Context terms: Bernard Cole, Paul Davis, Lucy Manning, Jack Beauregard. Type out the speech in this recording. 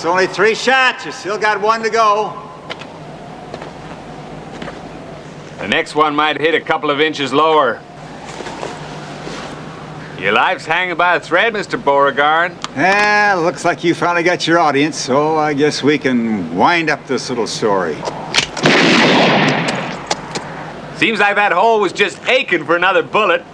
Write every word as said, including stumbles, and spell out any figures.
That's only three shots. You still got one to go. The next one might hit a couple of inches lower. Your life's hanging by a thread, Mister Beauregard. Yeah, looks like you finally got your audience, so I guess we can wind up this little story. Seems like that hole was just aching for another bullet.